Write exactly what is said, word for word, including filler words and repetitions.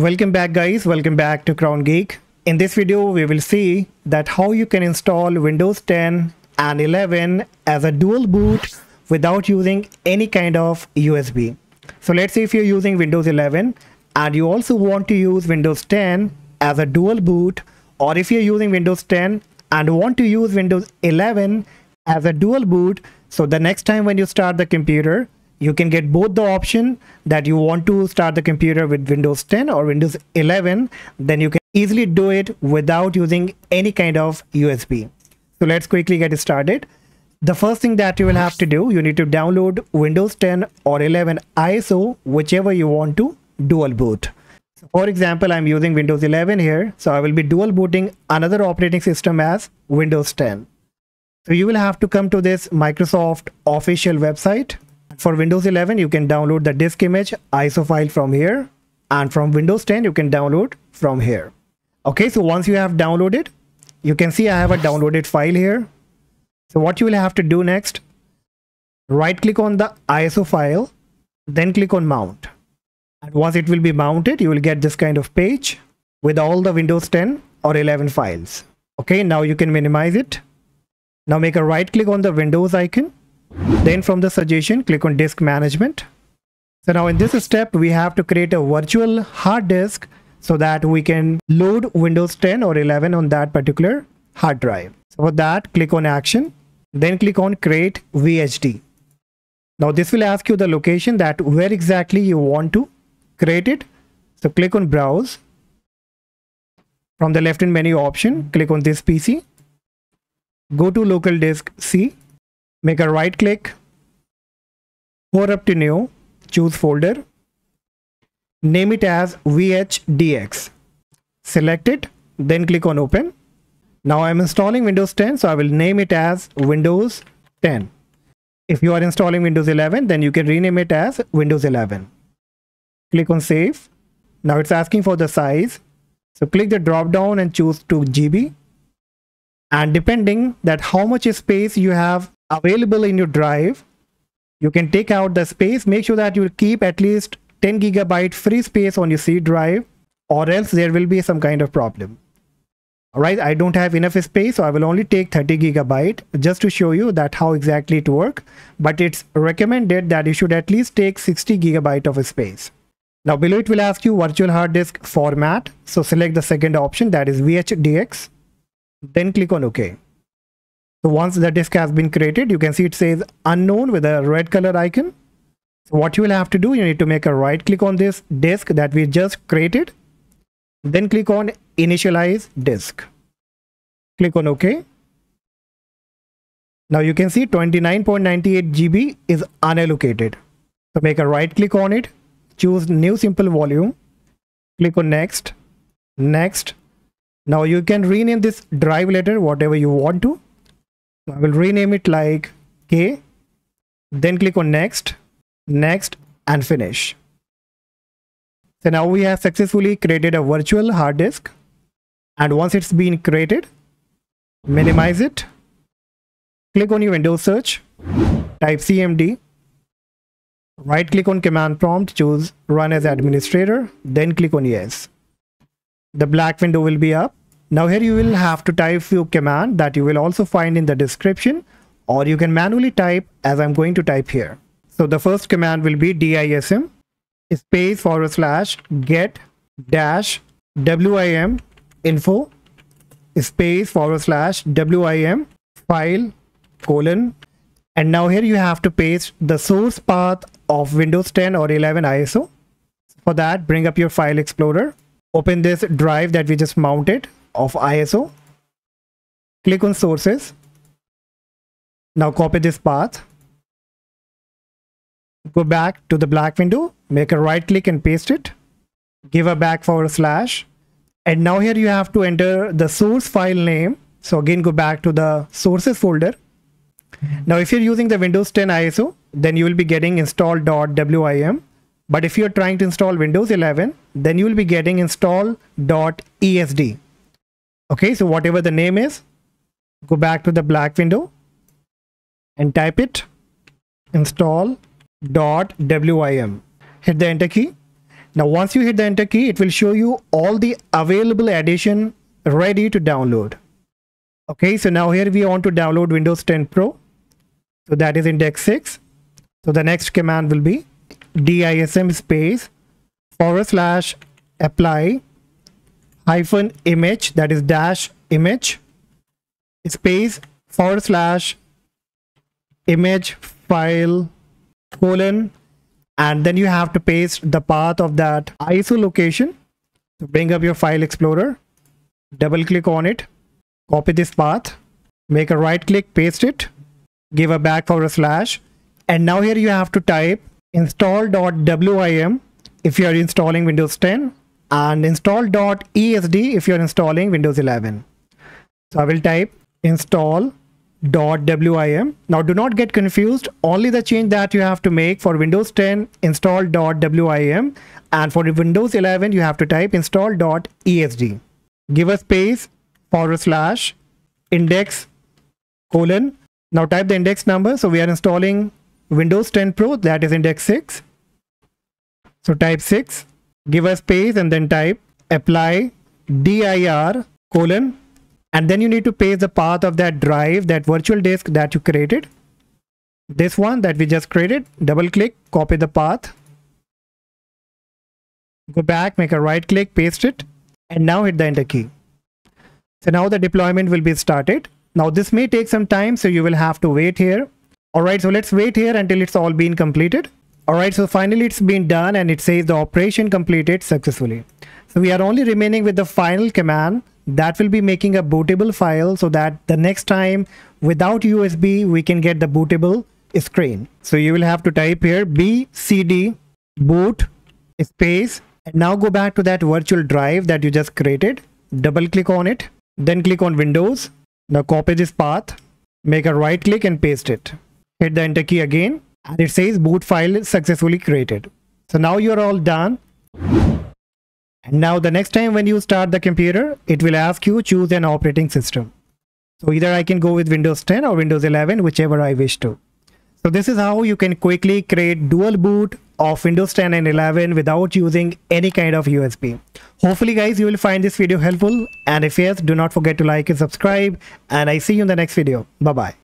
Welcome back guys, welcome back to Crown Geek. In this video we will see that how you can install Windows ten and eleven as a dual boot without using any kind of U S B. So let's say if you're using Windows eleven and you also want to use Windows ten as a dual boot, or if you're using Windows ten and want to use Windows eleven as a dual boot, so the next time when you start the computer you can get both the option that you want to start the computer with Windows ten or Windows eleven, then you can easily do it without using any kind of U S B. So let's quickly get started. The first thing that you will have to do, you need to download Windows ten or eleven I S O, whichever you want to dual boot. For example, I'm using Windows eleven here, so I will be dual booting another operating system as Windows ten. So you will have to come to this Microsoft official website. For Windows eleven, you can download the disk image I S O file from here, and from Windows ten, you can download from here. Okay, so once you have downloaded, you can see I have a downloaded file here. So what you will have to do next, right click on the I S O file, then click on mount. And once it will be mounted, you will get this kind of page with all the Windows ten or eleven files. Okay, now you can minimize it. Now make a right click on the Windows icon. Then from the suggestion, click on disk management. So now in this step, we have to create a virtual hard disk so that we can load Windows ten or eleven on that particular hard drive. So for that, click on action, then click on create V H D. Now this will ask you the location that where exactly you want to create it. So click on browse. From the left hand menu option, click on this P C. Go to local disk C. Make a right click, go up to new, choose folder, name it as V H D X, select it, then click on open. Now I am installing Windows ten, so I will name it as Windows ten. If you are installing Windows eleven, then you can rename it as Windows eleven. Click on save. Now it's asking for the size, so click the drop down and choose two G B, and depending that how much space you have available in your drive, you can take out the space. Make sure that you will keep at least ten gigabyte free space on your C drive, or else there will be some kind of problem. Alright, I don't have enough space, so I will only take thirty gigabyte just to show you that how exactly it works. But it's recommended that you should at least take sixty gigabyte of space. Now below it will ask you virtual hard disk format, so select the second option, that is V H D X, then click on OK. So once the disk has been created, you can see it says unknown with a red color icon. So what you will have to do, you need to make a right click on this disk that we just created. Then click on initialize disk. Click on OK. Now you can see twenty-nine point nine eight G B is unallocated. So make a right click on it, choose new simple volume, click on next, next. Now you can rename this drive later, whatever you want to. I will rename it like K, then click on next, next, and finish. So now we have successfully created a virtual hard disk, and once it's been created, minimize it, click on your Windows search, type C M D, right click on command prompt, choose run as administrator, then click on yes. The black window will be up. Now here you will have to type few command that you will also find in the description, or you can manually type as I'm going to type here. So the first command will be dism space forward slash get dash wim info space forward slash wim file colon. And now here you have to paste the source path of Windows ten or eleven I S O. For that, bring up your file explorer, open this drive that we just mounted of I S O, click on sources. Now copy this path, go back to the black window, make a right click and paste it, give a back forward slash, and now here you have to enter the source file name. So again go back to the sources folder. Now if you're using the Windows ten I S O, then you will be getting install dot wim, but if you're trying to install Windows eleven, then you will be getting install dot E S D. Okay, so whatever the name is, go back to the black window and type it install dot wim. Hit the enter key. Now once you hit the enter key, it will show you all the available addition ready to download. Okay, so now here we want to download Windows ten Pro. So that is index six. So the next command will be dism space forward slash apply hyphen image, that is dash image space forward slash image file colon, and then you have to paste the path of that I S O location. So bring up your file explorer, double click on it, copy this path, make a right click, paste it, give a back forward slash, and now here you have to type install dot wim if you are installing Windows ten, and install dot E S D if you are installing Windows eleven. So I will type install dot wim. Now do not get confused, only the change that you have to make for Windows ten, install dot wim, and for Windows eleven you have to type install dot E S D. Give a space forward slash index colon. Now type the index number. So we are installing Windows ten Pro, that is index six. So type six, give a space, and then type apply dir colon, and then you need to paste the path of that drive, that virtual disk that you created. This one that we just created, double click, copy the path, go back, make a right click, paste it, and now hit the enter key. So now the deployment will be started. Now this may take some time, so you will have to wait here. Alright, so let's wait here until it's all been completed. Alright, so finally it's been done, and it says the operation completed successfully. So we are only remaining with the final command that will be making a bootable file, so that the next time without U S B we can get the bootable screen. So you will have to type here B C D boot space, and now go back to that virtual drive that you just created, double click on it, then click on Windows. Now copy this path, make a right click and paste it, hit the enter key again, and it says boot file successfully created. So now you're all done. And now the next time when you start the computer, it will ask you choose an operating system. So either I can go with Windows ten or Windows eleven, whichever I wish to. So this is how you can quickly create dual boot of Windows ten and eleven without using any kind of U S B. Hopefully guys, you will find this video helpful, and if yes, do not forget to like and subscribe, and I see you in the next video. Bye bye.